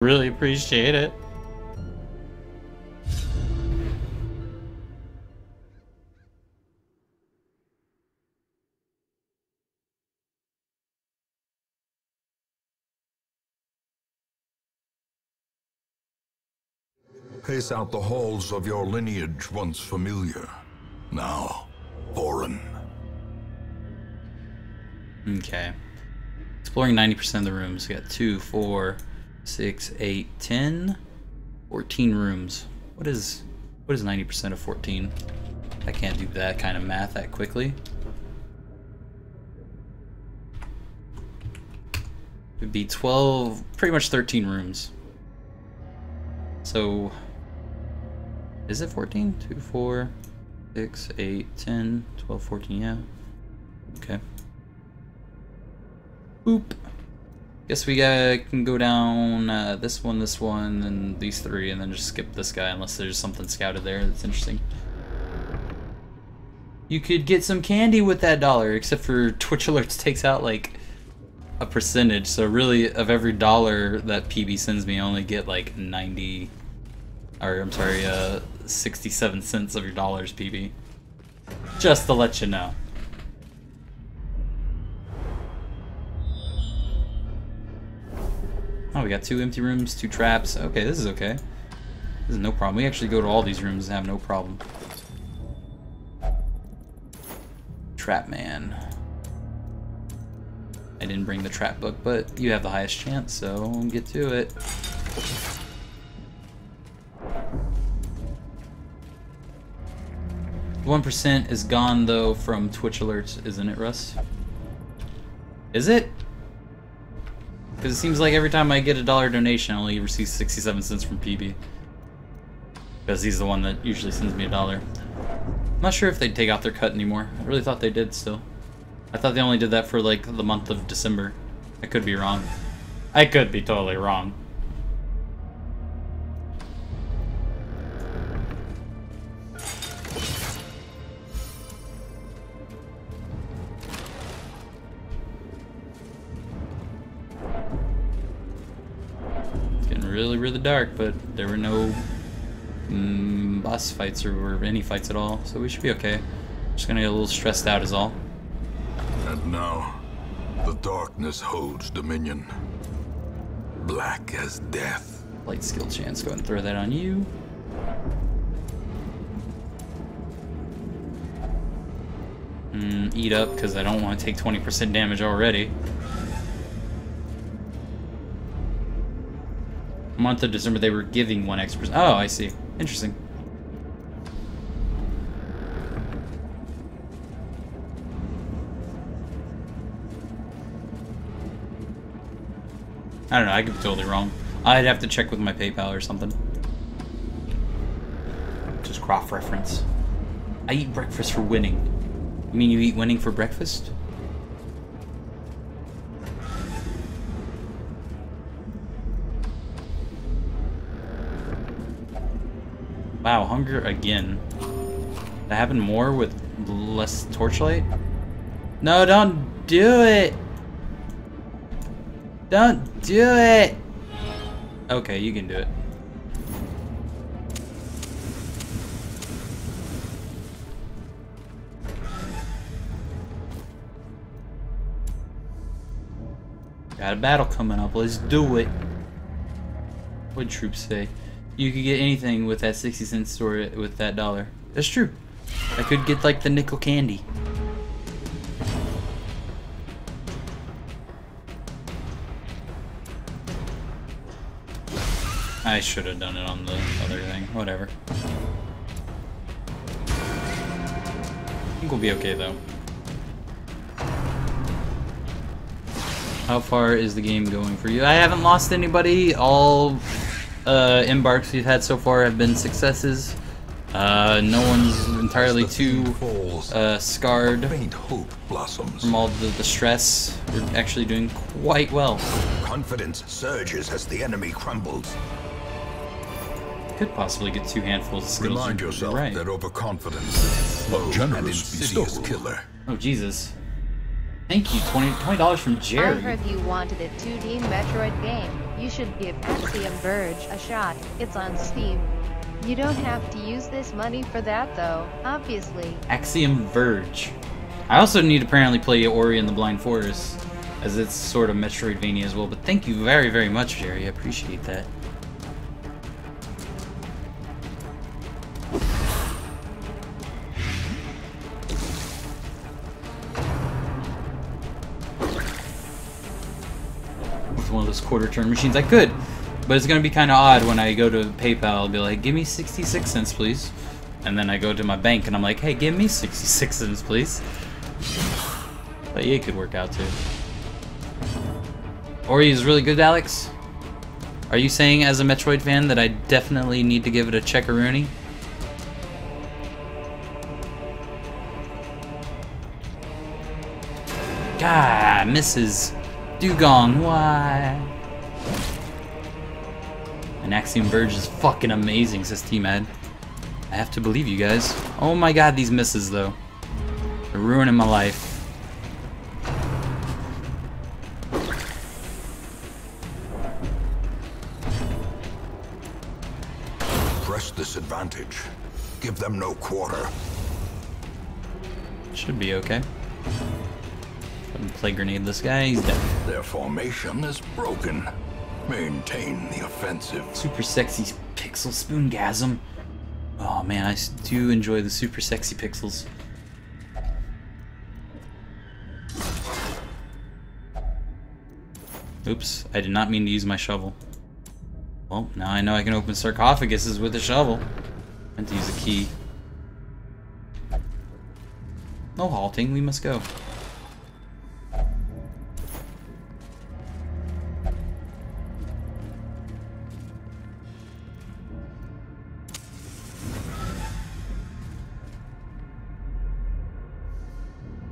Really appreciate it. Pace out the halls of your lineage once familiar, now foreign. Okay. Exploring 90% of the rooms. We got 2, 4, 6, 8, 10, 14 rooms. What is 90% of 14? I can't do that kind of math that quickly. It'd be 12, pretty much 13 rooms. So is it 14? 2, 4, 6, 8, 10, 12, 14, yeah. Okay. Boop. Guess we can go down this one, and these three, and then just skip this guy unless there's something scouted there that's interesting. You could get some candy with that $1, except for Twitch Alerts takes out like a percentage, so really of every $1 that PB sends me, I only get like 67 cents of your dollars, PB. Just to let you know. Oh, we got 2 empty rooms, 2 traps. Okay, this is okay. This is no problem. We actually go to all these rooms and have no problem. Trap man. I didn't bring the trap book, but you have the highest chance, so get to it. The 1% is gone, though, from Twitch Alerts, isn't it, Russ? Is it? Because it seems like every time I get a $1 donation, I only receive 67 cents from PB. Because he's the one that usually sends me a $1. I'm not sure if they'd take out their cut anymore. I really thought they did still. I thought they only did that for like the month of December. I could be wrong. I could be totally wrong. Really dark, but there were no boss fights or any fights at all, so we should be okay. Just gonna get a little stressed out is all. And now, the darkness holds dominion. Black as death. Light skill chance, go ahead and throw that on you. Eat up, because I don't want to take 20% damage already. Month of December, they were giving 1x%. Oh, I see. Interesting. I don't know. I could be totally wrong. I'd have to check with my PayPal or something. Just cross-reference. I eat breakfast for winning. You mean you eat winning for breakfast? Wow, hunger again. That happened more with less torchlight? No, don't do it! Don't do it! Okay, you can do it. Got a battle coming up, let's do it. What'd troops say? You could get anything with that 60 cents or with that $1. That's true. I could get like the nickel candy. I should have done it on the other thing. Whatever. I think we'll be okay though. How far is the game going for you? I haven't lost anybody. All embarks we've had so far have been successes. No one's entirely too scarred from all the stress. We're actually doing quite well. Confidence surges as the enemy crumbles. Could possibly get 2 handfuls of skills. Remind yourself that overconfidence is a generous killer. Oh Jesus! Thank you, $20 from Jerry. I heard you wanted a 2D Metroid game. You should give Axiom Verge a shot, it's on Steam. You don't have to use this money for that though, obviously. Axiom Verge. I also need to apparently play Ori and the Blind Forest, as it's sort of Metroidvania as well, but thank you very, very much, Jerry, I appreciate that. Quarter-turn machines. I could, but it's going to be kind of odd when I go to PayPal. I'll be like, give me 66 cents, please. And then I go to my bank and I'm like, hey, give me 66 cents, please. But yeah, it could work out too. Ori is really good, Alex. Are you saying as a Metroid fan that I definitely need to give it a check-a-rooney? God, Mrs. Dugong, why? And Axiom Verge is fucking amazing, says T-Mad. I have to believe you guys. Oh my god, these misses though. They're ruining my life. Press this advantage. Give them no quarter. Should be okay. Play grenade this guy, he's dead. Their formation is broken. Maintain the offensive. Super sexy pixel spoongasm. Oh man, I do enjoy the super sexy pixels. Oops, I did not mean to use my shovel. Well, now I know I can open sarcophaguses with a shovel. I meant to use a key. No halting, we must go.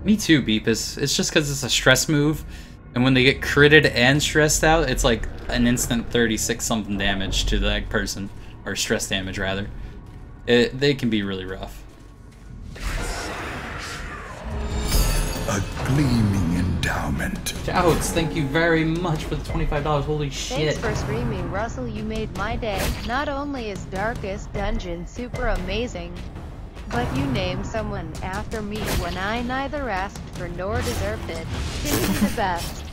Me too, Beepus. It's just because it's a stress move, and when they get critted and stressed out, it's like an instant 36 something damage to that person, or stress damage rather. They can be really rough. A gleaming endowment. Shouts, thank you very much for the $25. Holy shit. Thanks for streaming, Russell. You made my day. Not only is Darkest Dungeon super amazing, but you named someone after me when I neither asked for nor deserved it. Give me the best.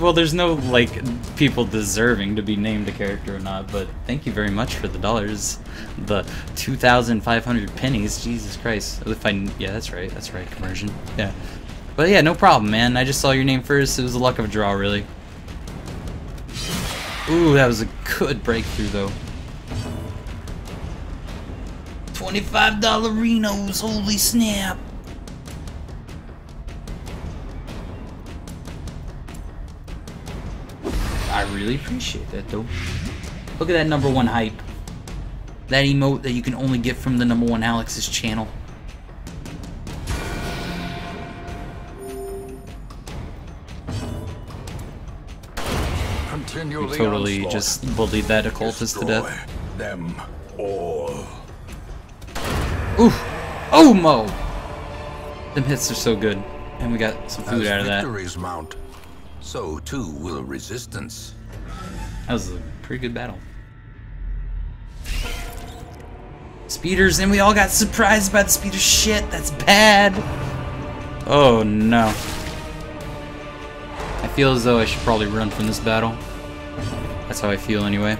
Well, there's no, like, people deserving to be named a character or not, but thank you very much for the dollars. The 2,500 pennies, Jesus Christ. If I, yeah, that's right, conversion. Yeah. But yeah, no problem, man. I just saw your name first. It was the luck of a draw, really. Ooh, that was a good breakthrough, though. $25 Renos, holy snap! I really appreciate that though. Look at that #1 hype. That emote that you can only get from the #1 Alex's channel. You totally just bullied that occultist to death. Them all. Oof! Oh, Mo! Them hits are so good. And we got some food out of that. As victories mount, so too will resistance. That was a pretty good battle. Speeders, and we all got surprised by the speeder shit. That's bad. Oh, no. I feel as though I should probably run from this battle. That's how I feel anyway.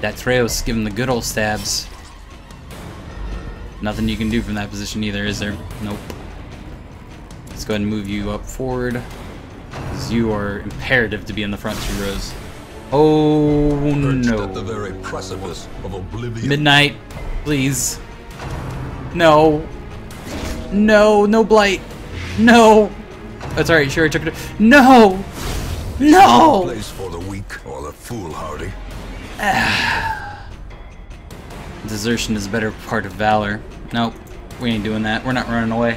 That Treos giving the good old stabs. Nothing you can do from that position either, is there? Nope. Let's go ahead and move you up forward, because you are imperative to be in the front 2 rows. Oh no! At the very precipice of oblivion. Midnight, please. No. No, no blight. No. That's alright. Sure, I took it. No. No. Place for the weak or the foolhardy. Desertion is a better part of valor. Nope, we ain't doing that. We're not running away.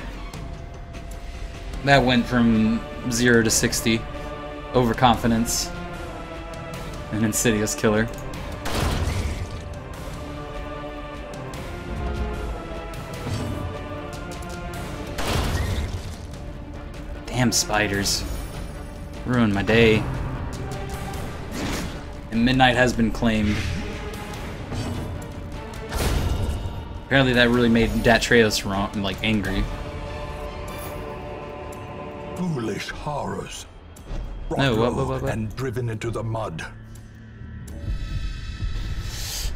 That went from 0 to 60. Overconfidence. An insidious killer. Damn spiders. Ruined my day. And midnight has been claimed. Apparently that really made Datreus wrong, like, angry. Foolish horrors. No, what? And driven into the mud.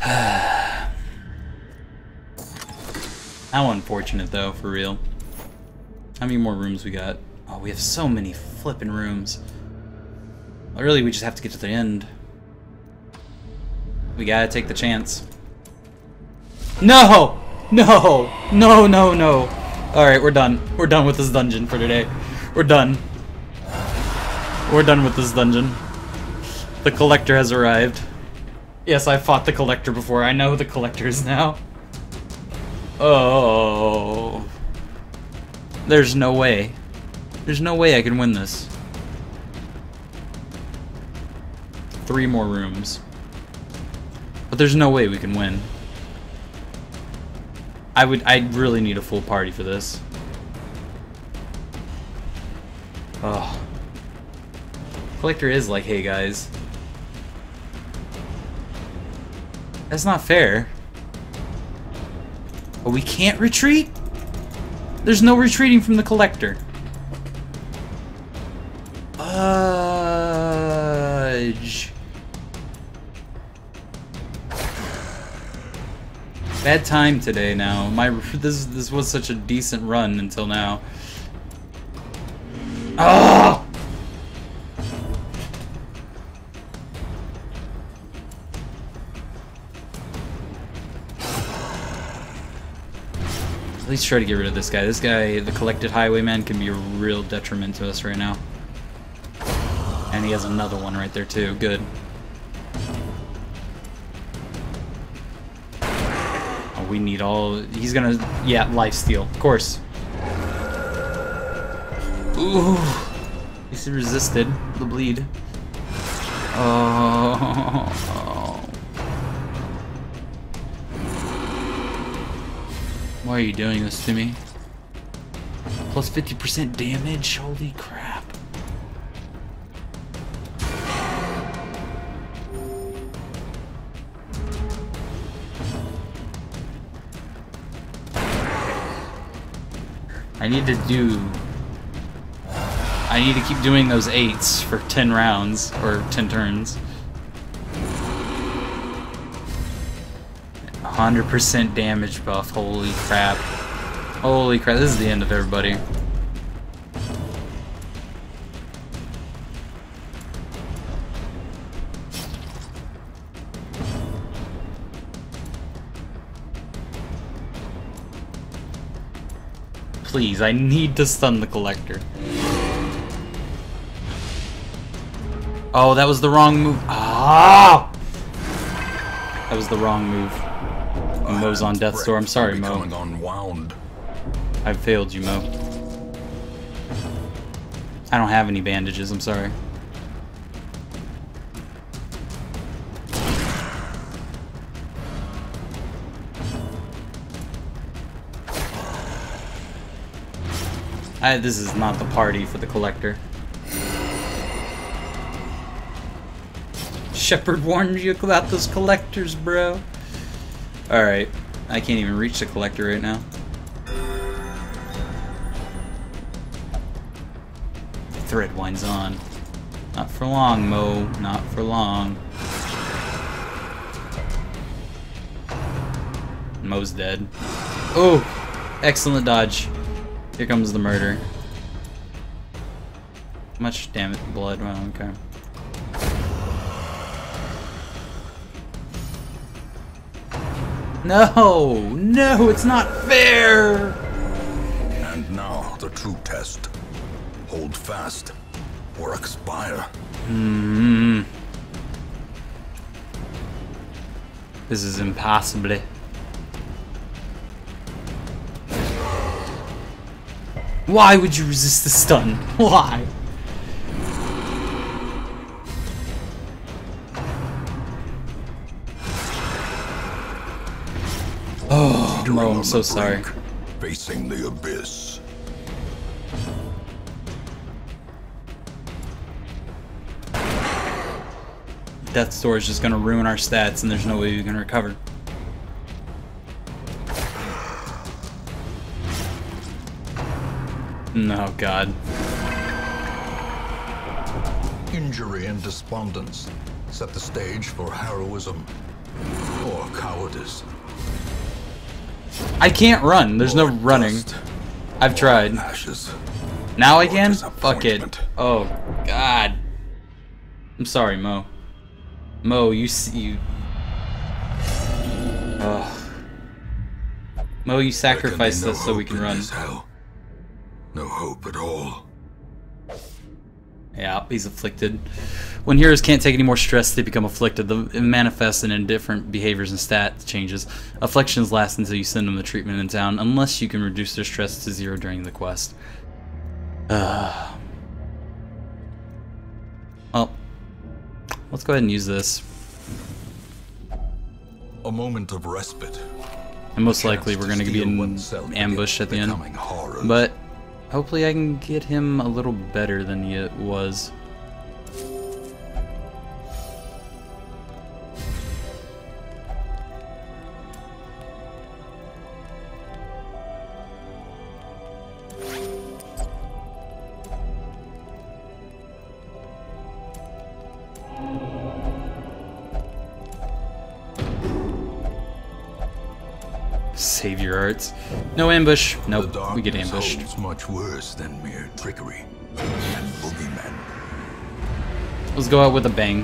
How unfortunate, though, for real. How many more rooms we got? Oh, we have so many flippin' rooms. Well, really, we just have to get to the end. We gotta take the chance. No! No! No, no, no. Alright, we're done. We're done with this dungeon for today. We're done. We're done with this dungeon. The Collector has arrived. Yes, I fought the Collector before. I know who the Collector is now. Oh. There's no way. There's no way I can win this. 3 more rooms. But there's no way we can win. I really need a full party for this. Oh. Collector is like, hey guys. That's not fair. Oh, we can't retreat? There's no retreating from the Collector. Fudge. Bad time today. Now this was such a decent run until now. Oh! At least try to get rid of this guy. This guy, the Collected Highwayman, can be a real detriment to us right now. And he has another one right there too. Good. We need all... He's gonna... Yeah, lifesteal. Of course. Ooh. He resisted the bleed. Oh. Why are you doing this to me? Plus 50% damage? Holy crap. I need to keep doing those 8s for 10 rounds, or 10 turns. 100% damage buff, holy crap. Holy crap, this is the end of everybody. Please, I need to stun the Collector. Oh, that was the wrong move. Ah! That was the wrong move. Mo's on death's door. I'm sorry, Mo. I failed you, Mo. I don't have any bandages. I'm sorry. This is not the party for the Collector. Shepard warned you about those Collectors, bro. Alright. I can't even reach the Collector right now. The thread winds on. Not for long, Mo. Not for long. Mo's dead. Oh! Excellent dodge. Here comes the murder. Much damage, blood. Well, okay. No! No, it's not fair! And now, the true test. Hold fast, or expire. Mm-hmm. This is impossible. Why would you resist the stun? Why? Oh, bro, I'm so sorry. Facing the abyss. Death Store is just going to ruin our stats and there's no way we can recover. No, God. Injury and despondence set the stage for heroism or cowardice. I can't run. There's no running. I've tried. Now I can? Fuck it. Oh, God. I'm sorry, Mo. Mo, you see you. Ugh. Mo, you sacrificed us so we can run. No hope at all. Yeah, he's afflicted. When heroes can't take any more stress, they become afflicted. They manifest in indifferent behaviors and stat changes. Afflictions last until you send them to treatment in town, unless you can reduce their stress to zero during the quest. Oh. Let's go ahead and use this. A moment of respite. And most likely we're going to be in ambush at the end. But hopefully I can get him a little better than he was. Savior arts. No ambush. Nope, we get ambushed. It's much worse than mere trickery and boogeymen. Let's go out with a bang.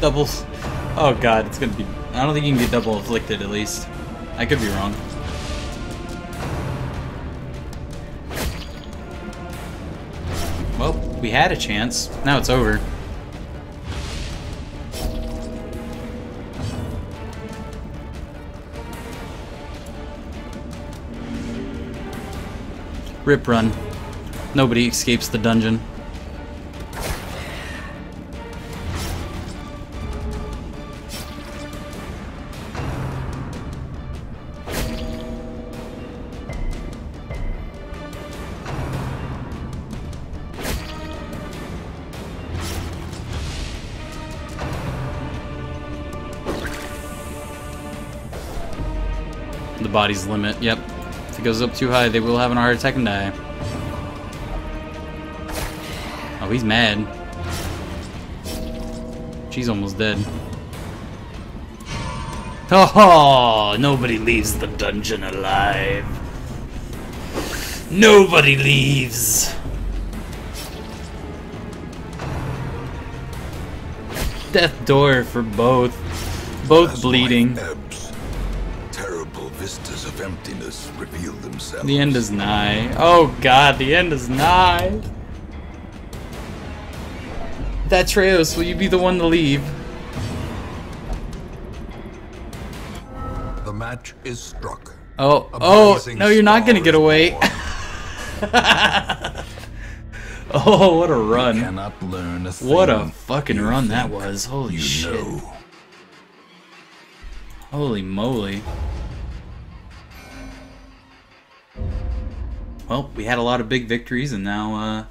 Doubles. Oh God, it's gonna be. I don't think you can get double afflicted. At least, I could be wrong. Well, we had a chance. Now it's over. Rip run. Nobody escapes the dungeon. The body's limit, yep. If it goes up too high, they will have a heart attack and die. Oh, he's mad. She's almost dead. Oh, nobody leaves the dungeon alive. Nobody leaves. Death door for both. Both bleeding. Vistas of emptiness reveal themselves. The end is nigh. Oh God, the end is nigh. That Atreus, will you be the one to leave? The match is struck. Oh, oh, no, you're not gonna get away. Oh, what a run. You cannot learn a thing. What a fucking run that was. Holy shit. Know. Holy moly. Well, we had a lot of big victories, and now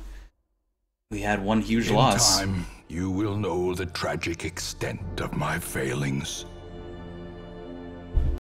we had one huge loss. In time, you will know the tragic extent of my failings.